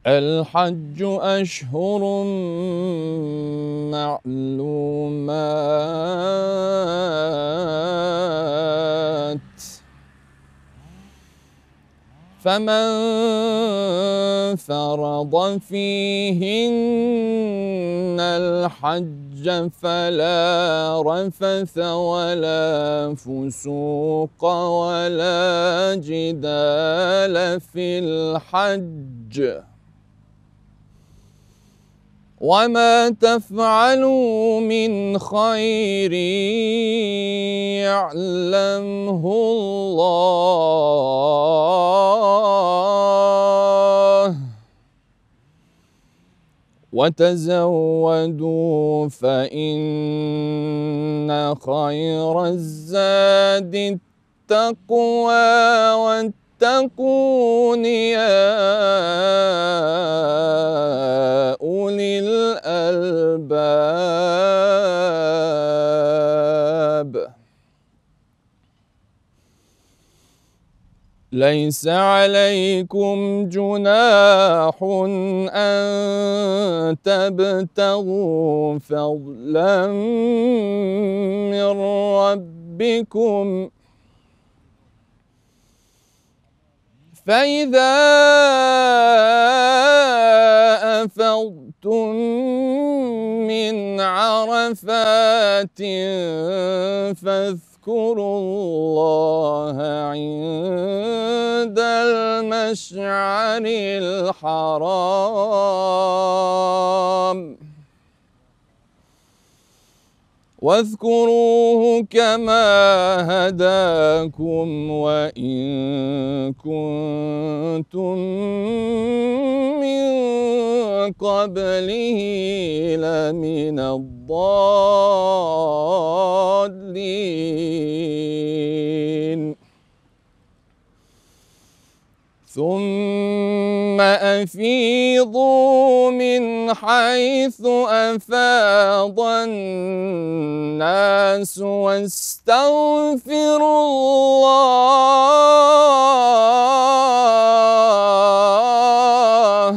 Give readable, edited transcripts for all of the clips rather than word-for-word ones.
الحج أشهر معلومات، فمن فرض فيهن الحج فلا رفث ولا فسوق ولا جدال في الحج، وما تفعلوا من خير يعلمه الله، وتزودوا فإن خير الزاد التقوى، واتقون يا أولي الألباب. ليس عليكم جناح أن تبتغوا فضلا من ربكم، فإذا أفضتم من عرفات فاذكروا الله عند المشعر الحرام، واذكروه كما هداكم وإن كنتم من قبله لمن الضالين. ثم أفيضوا من حيث أفاض الناس واستغفروا الله،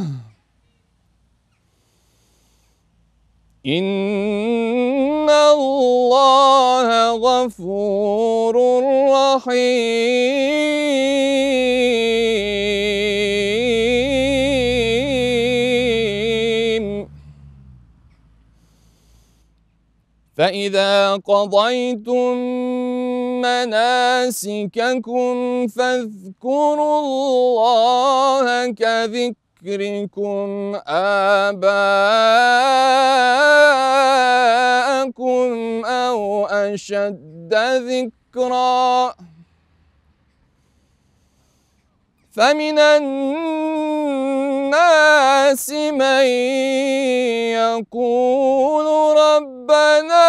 إن الله غفور رحيم. فإذا قضيتم مناسككم فاذكروا الله كذكركم آباءكم أو أشد ذكرا، فمن الناس من يقول ربنا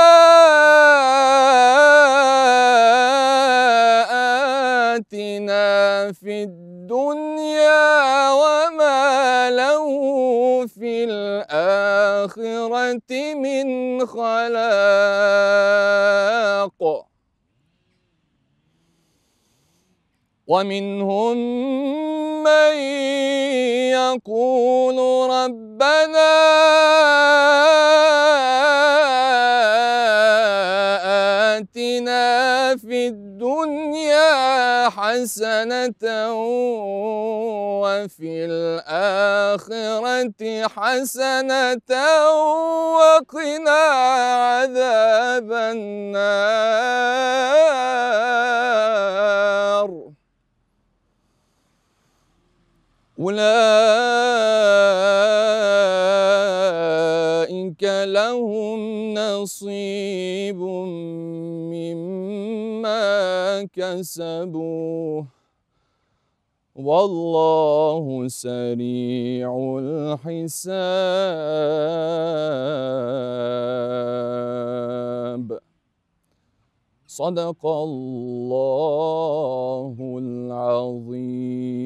آتنا في الدنيا وما له في الآخرة من خلاق، ومنهم من يقول ربنا آتنا في الدنيا حسنة وفي الآخرة حسنة وقنا عذاب النار. أولئك لهم نصيب مما كسبوا والله سريع الحساب. صدق الله العظيم.